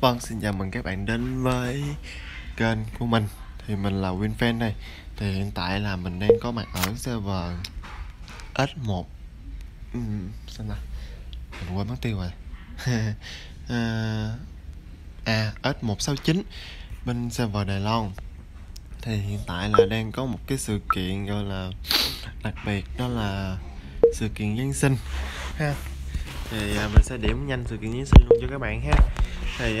Vâng, xin chào mừng các bạn đến với kênh của mình. Thì mình là Winfan này. Thì hiện tại là mình đang có mặt ở server S1. Xem nào, mình quên mất tiêu rồi. S169 bên server Đài Loan. Thì hiện tại là đang có một cái sự kiện gọi là đặc biệt, đó là sự kiện Giáng sinh ha. Thì mình sẽ điểm nhanh sự kiện Giáng sinh luôn cho các bạn ha. Thì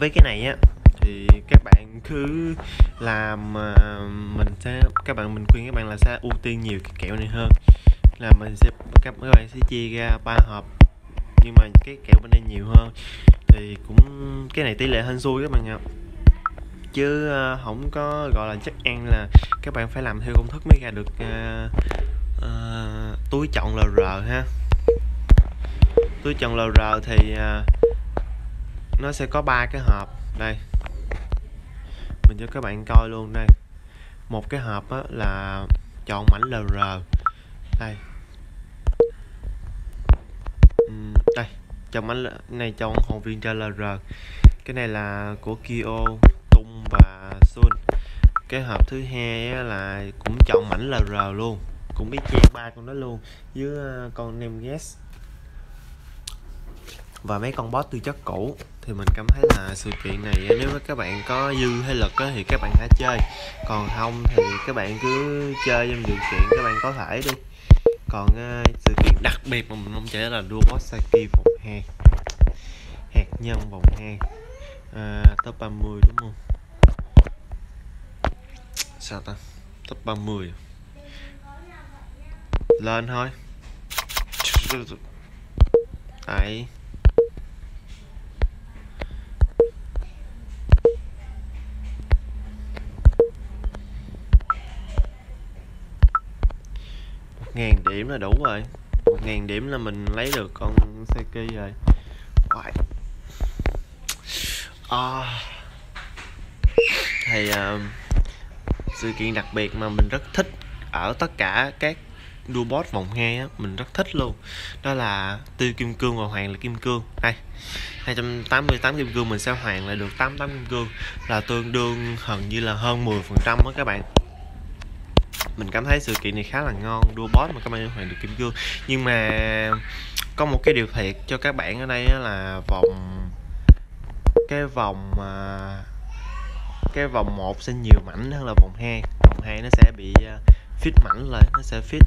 với cái này á thì các bạn cứ làm, mình khuyên các bạn là sẽ ưu tiên nhiều cái kẹo này hơn, là các bạn sẽ chia ra 3 hộp, nhưng mà cái kẹo bên đây nhiều hơn. Thì cũng cái này tỷ lệ hên xui các bạn ạ, chứ không có gọi là chắc ăn, là các bạn phải làm theo công thức mới ra được túi chọn LR ha. Túi chọn LR thì nó sẽ có 3 cái hộp. Đây mình cho các bạn coi luôn đây. Một cái hộp á, là chọn mảnh LR đây. Đây chọn mảnh này, chọn hồn viên cho LR. Cái này là của Kyo, Tung và Sun. Cái hộp thứ hai á, là cũng chọn mảnh LR luôn, cũng biết che 3 con đó luôn, với con Nemges và mấy con boss từ chất cũ. Thì mình cảm thấy là sự kiện này nếu các bạn có dư hay lực á, thì các bạn hãy chơi, còn không thì các bạn cứ chơi trong điều kiện các bạn có thể đi. Còn sự kiện đặc biệt mà mình không chơi là đua boss Saiki vòng 2, hạt nhân vòng 2, top 30 đúng không? Sao ta? Top 30 lên thôi. Đấy, ngàn điểm là đủ rồi, 1000 điểm là mình lấy được con Saiki rồi. Thì sự kiện đặc biệt mà mình rất thích ở tất cả các đua boss vòng 2 á, mình rất thích luôn, đó là tiêu kim cương và hoàng là kim cương. Đây 288 kim cương mình sẽ hoàn lại được 88 kim cương, là tương đương gần như là hơn 10% đó các bạn. Mình cảm thấy sự kiện này khá là ngon, đua boss mà các bạn hoàn được kim cương. Nhưng mà có một cái điều thiệt cho các bạn ở đây là vòng 1 sẽ nhiều mảnh hơn là vòng 2. Vòng 2 nó sẽ bị fit mảnh lại, nó sẽ fit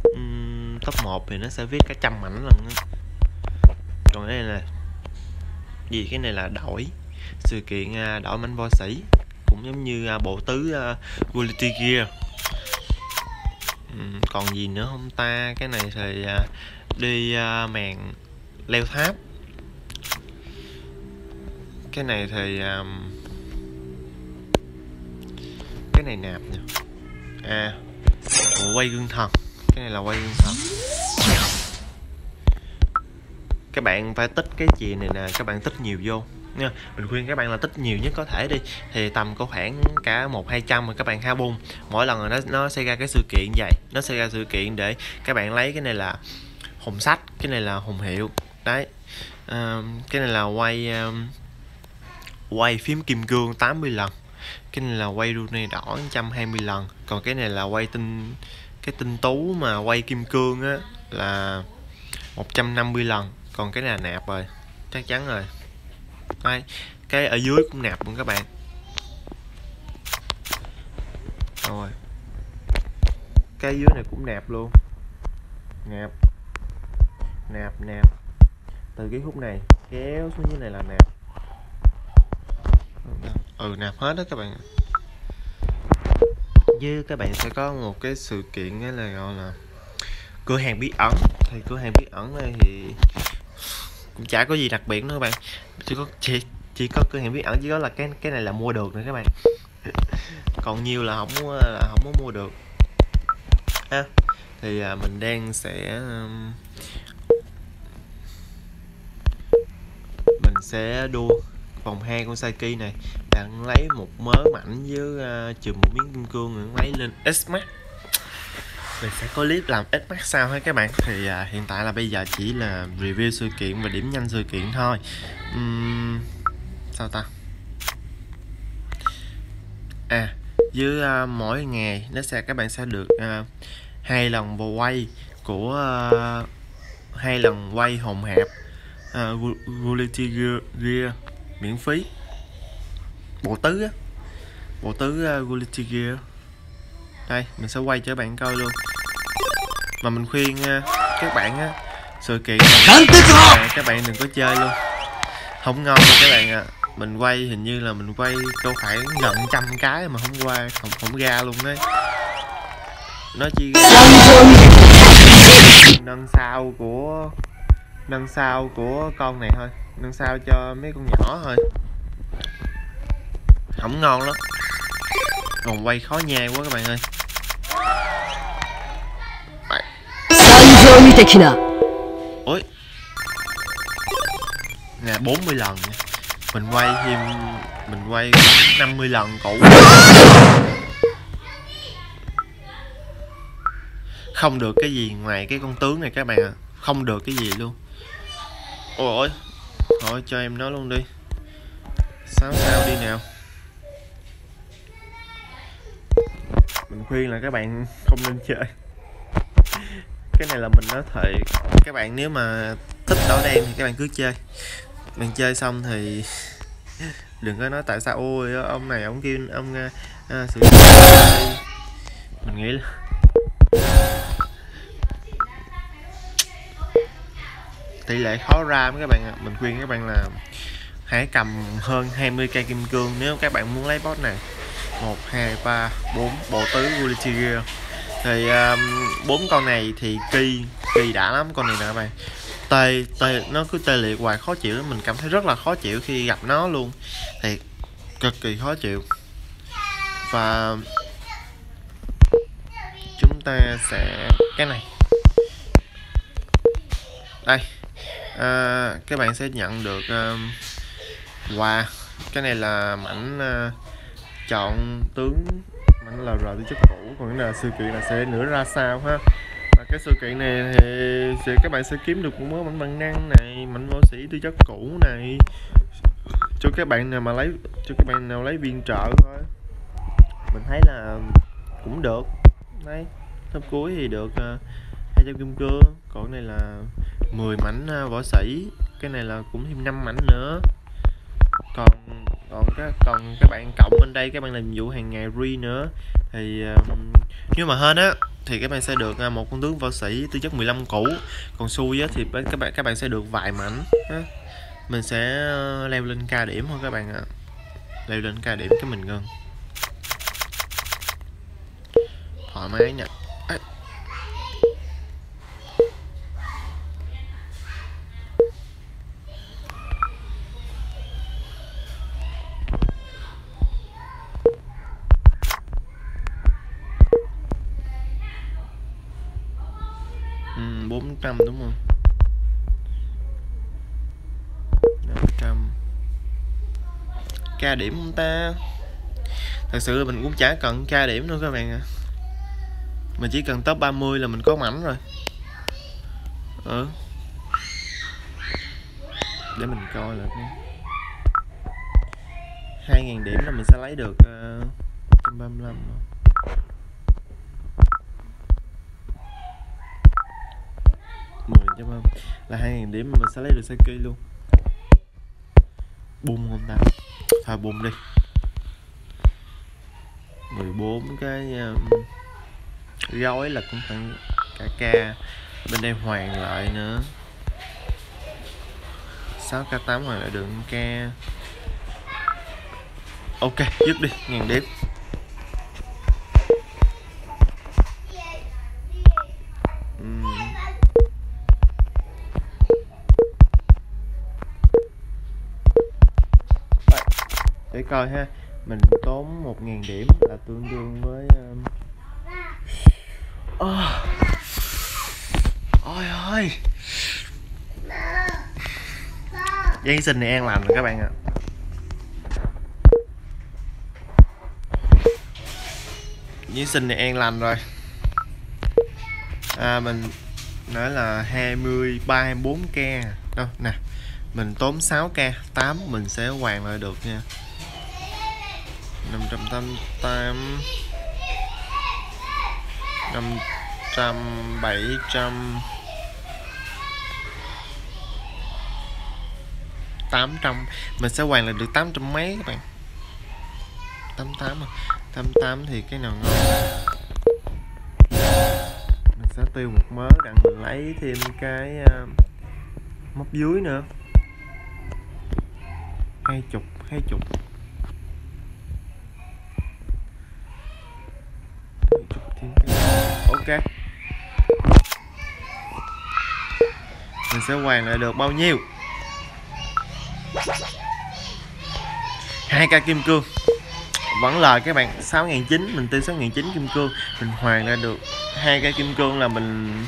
top 1 thì nó sẽ fit cả 100 mảnh lần nữa. Còn đây là gì? Cái này là đổi sự kiện, đổi mảnh võ sĩ, cũng giống như bộ tứ quality gear. Còn gì nữa không ta? Cái này thì đi màn leo tháp. Cái này thì cái này nạp nhỉ? Quay gương thần. Cái này là quay gương thần. Các bạn phải tích cái gì này nè, các bạn tích nhiều vô nha. Mình khuyên các bạn là tích nhiều nhất có thể đi, thì tầm có khoảng cả 100-200 mà các bạn ha bung. Mỗi lần rồi nó sẽ ra cái sự kiện vậy, nó sẽ ra sự kiện để các bạn lấy. Cái này là hồn sách, cái này là hồn hiệu đấy. Cái này là quay quay phím kim cương 80 lần. Cái này là quay rune đỏ 120 lần. Còn cái này là quay tinh tú mà quay kim cương á, là 150 lần. Còn cái này là nạp rồi, chắc chắn rồi. Đây, cái ở dưới cũng nạp luôn các bạn. Rồi, cái dưới này cũng nạp luôn. Nạp, nạp, nạp. Từ cái khúc này kéo xuống dưới này là nạp. Nạp hết đó các bạn. Với các bạn sẽ có một cái sự kiện là gọi là cửa hàng bí ẩn. Thì cửa hàng bí ẩn này thì cũng chả có gì đặc biệt nữa các bạn, chỉ có cửa hàng bí ẩn, chỉ có là cái này là mua được nữa các bạn. Còn nhiều là không có mua được. Thì mình đang sẽ đua vòng 2 con Saiki này, bạn lấy một mớ mảnh với chùm một miếng kim cương, lấy lên X-Max. Mình sẽ có clip làm ít max sao hết các bạn. Thì hiện tại là bây giờ chỉ là review sự kiện và điểm nhanh sự kiện thôi. Sao ta? À, dưới mỗi ngày nó sẽ các bạn sẽ được 2 lần quay của 2 lần quay hồn hạp Quality Gear miễn phí. Bộ tứ Quality Gear. Đây, mình sẽ quay cho các bạn coi luôn. Mà mình khuyên các bạn á, sự kiện các bạn đừng có chơi luôn. Không ngon đâu các bạn ạ. Mình quay hình như là mình quay câu khoảng gần 100 cái mà không qua không ra luôn đấy. Nó chỉ nâng sao của con này thôi, nâng sao cho mấy con nhỏ thôi. Không ngon lắm. Còn quay khó nhai quá các bạn ơi. Ôi. Nè 40 lần. Mình quay 50 lần cũ. Không được cái gì ngoài cái con tướng này các bạn ạ. Không được cái gì luôn. Ôi ôi. Thôi cho em nó luôn đi. 6 sao đi nào. Mình khuyên là các bạn không nên chơi. Cái này là mình nói thiệt. Các bạn nếu mà thích đỏ đen thì các bạn cứ chơi. Mình chơi xong thì đừng có nói tại sao ôi ông này ông kia ông sự mình nghĩ là tỷ lệ khó ra với các bạn ạ. Mình khuyên các bạn là hãy cầm hơn 20k kim cương nếu các bạn muốn lấy boss này. 1, 2, 3, 4 bộ tứ Quality Gear. Thì 4 con này thì kỳ đã lắm. Con này nè các bạn, nó cứ tê liệt hoài, khó chịu lắm. Mình cảm thấy rất là khó chịu khi gặp nó luôn, thì cực kỳ khó chịu. Và chúng ta sẽ cái này đây, các bạn sẽ nhận được quà. Cái này là mảnh chọn tướng, mảnh là rồi chức cũ, còn cái là sự kiện là sẽ nửa ra sao ha. Và cái sự kiện này thì các bạn sẽ kiếm được một mảnh bằng năng này, mảnh võ sĩ tư chất cũ này cho các bạn nào mà lấy, cho các bạn nào lấy viên trợ thôi. Mình thấy là cũng được đấy. Hôm cuối thì được 200 kim cương. Còn này là 10 mảnh võ sĩ, cái này là cũng thêm 5 mảnh nữa. Còn các bạn cộng bên đây các bạn làm nhiệm vụ hàng ngày re nữa thì nếu mà hên á thì các bạn sẽ được một con tướng võ sĩ tư chất 15 cũ. Còn xui á thì các bạn sẽ được vài mảnh. Mình sẽ leo lên ca điểm thôi các bạn ạ. Leo lên ca điểm cái mình ngưng. Thoải mái nha. À. Đúng không? 500 ca điểm không ta? Thật sự là mình cũng chả cần ca điểm nữa các bạn ạ. Mình chỉ cần top 30 là mình có mảnh rồi. Ừ. Để mình coi là 2000 điểm là mình sẽ lấy được 135 rồi. Là 2000 điểm mà mình sẽ lấy được Saiki luôn. Bùm không ta? Thôi bùm đi. 14 cái gói là cũng phải cả ca. Bên đây hoàn lại nữa. 6k8 hoàn lại được ca. Ok, dứt đi, 1000 điểm. Để coi ha, mình tốn 1000 điểm là tương đương với ôi ơi, giáng sinh này an lành rồi các bạn ạ. Giáng sinh này an lành rồi. mình nói là 23-24k đâu nè, mình tốn 6k 8 mình sẽ hoàn lại được nha. 588 500 700 800 mình sẽ hoàn lại được 800 mấy các bạn. 88 88 thì cái nào ngon mình sẽ tiêu một mớ đặng mình lấy thêm cái móc dưới nữa. 20 ok mình sẽ hoàn lại được bao nhiêu? 2k kim cương vẫn lời các bạn. 6.900 mình tiêu 6.900 kim cương, mình hoàn lại được 2k kim cương là mình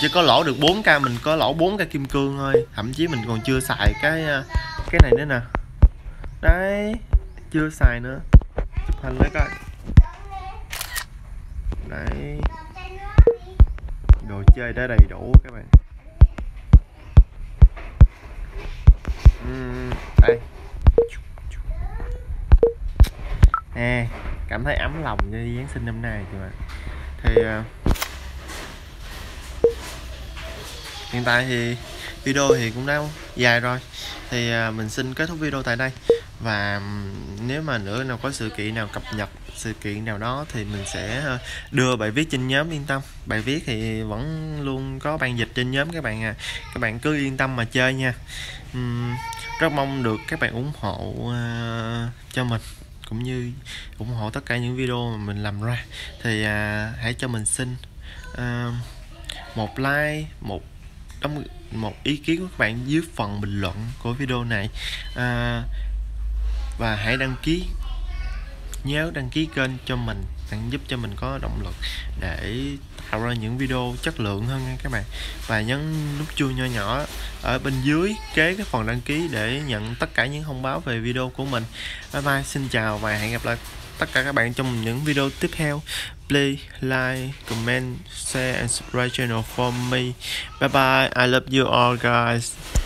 chỉ có lỗ được 4k, mình có lỗ 4k kim cương thôi, thậm chí mình còn chưa xài cái này nữa nè, đấy chưa xài nữa, chụp hình lấy coi. Đấy, đồ chơi đã đầy đủ các bạn. Đây nè, cảm thấy ấm lòng cho Giáng sinh năm nay các bạn. Thì hiện tại thì video thì cũng đã dài rồi, thì mình xin kết thúc video tại đây. Và nếu mà nữa nào có sự kiện nào cập nhật, sự kiện nào đó thì mình sẽ đưa bài viết trên nhóm, yên tâm. Bài viết thì vẫn luôn có ban dịch trên nhóm các bạn à. Các bạn cứ yên tâm mà chơi nha. Rất mong được các bạn ủng hộ cho mình, cũng như ủng hộ tất cả những video mà mình làm ra. Thì hãy cho mình xin một like, một ý kiến của các bạn dưới phần bình luận của video này. Và hãy đăng ký, nhớ đăng ký kênh cho mình, giúp cho mình có động lực để tạo ra những video chất lượng hơn nha các bạn. Và nhấn nút chuông nho nhỏ ở bên dưới kế cái phần đăng ký để nhận tất cả những thông báo về video của mình. Bye bye, xin chào và hẹn gặp lại tất cả các bạn trong những video tiếp theo. Please like, comment, share and subscribe channel for me. Bye bye, I love you all guys.